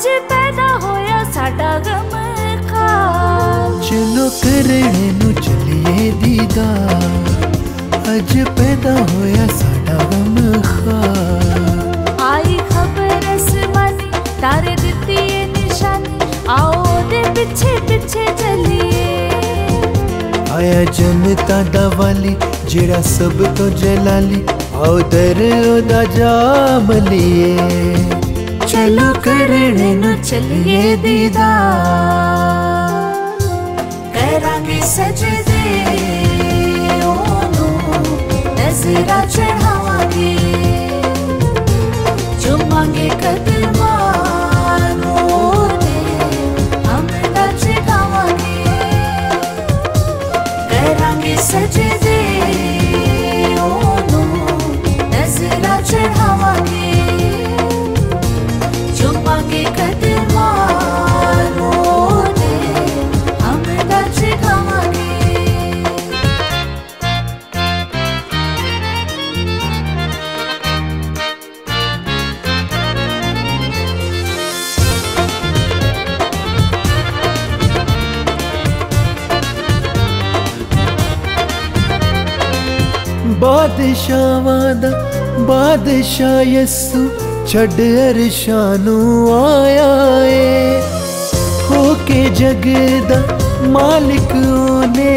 अज पैदा होया साडा गम का। चलो करने नु चलिए दीदार, अज पैदा होया साडा गम का। आई खबर आसमानी तारे दिती है निशानी, आओ दे पिछे पिछे चलिए। आया जनता दा वाली जेड़ा सब तो जलाली, आओ दर ओदा जाम लिए। चलो करने नु चलिए दीदार, करांगे सजदे ओनु नजरा चढ़ावांगे। चुमांगे कदमां ओदे हमदा जगावांगे। करांगे सजदे ओनु नजरा चढ़ावांगे। बादशाहां दा बादशाह यस्सू छड़ अरशां नू आया है। होके जग दा मालिक ओने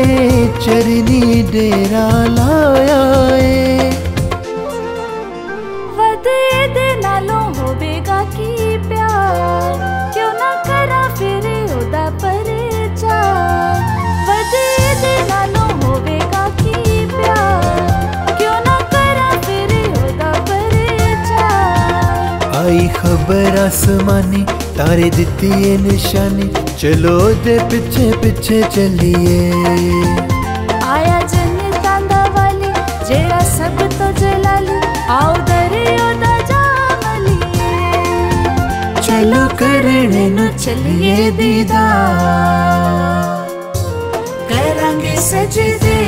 चरनी डेरा लाया है। वदे दे नालों होवेगा की प्यार, क्यों ना करा फिर ओदा परिचार। वदे दे नालों होवेगा की प्यार, आई खबर आसमानी तारे दिती है निशानी, चलो दे पिछे पिछे चलिए। आया जनता दा वाली जेड़ा सब तो जलाली, आओ दरे ओदा जाम लिए। चलो करने नु चलिए दीदार, करांगे सजदे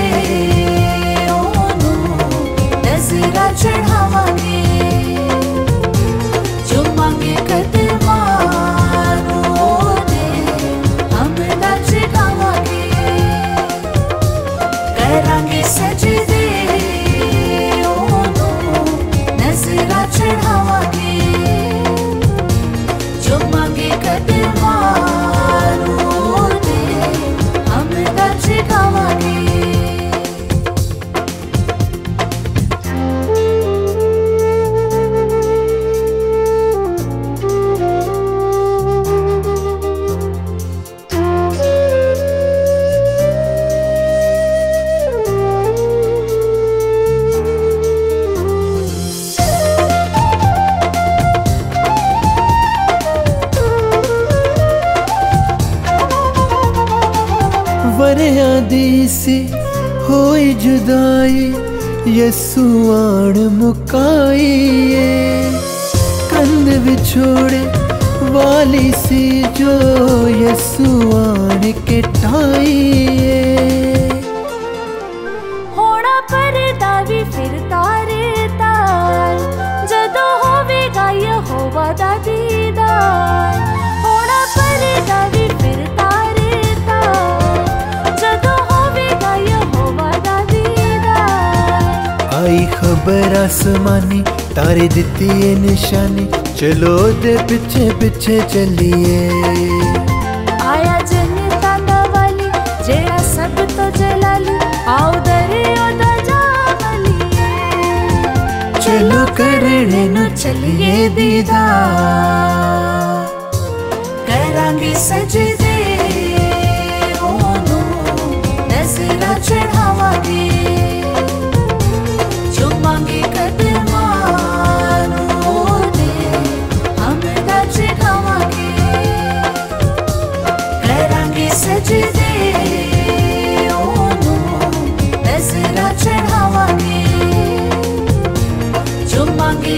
ओनु नजरा चढ़ावांगे। से होई जुदाई यस्सू आड़ मुकाई। कंध विछोड़े वाली सी जो यस्सू आड़ के टाई। होना परदा भी फिर तारे तार, जदों होवेगा ये होवा दा दीदार। होना परदा भी फिर तारे तार, आई खबर आसमानी तारे दिती है निशानी, चलो दे पिछे पिछे चलिए। आया जनता दा वाली जेड़ा सब तो जलाली, आओ दरे ओदा जाम लिए। चलो करने नु चलिए दीदार, करांगे सजदे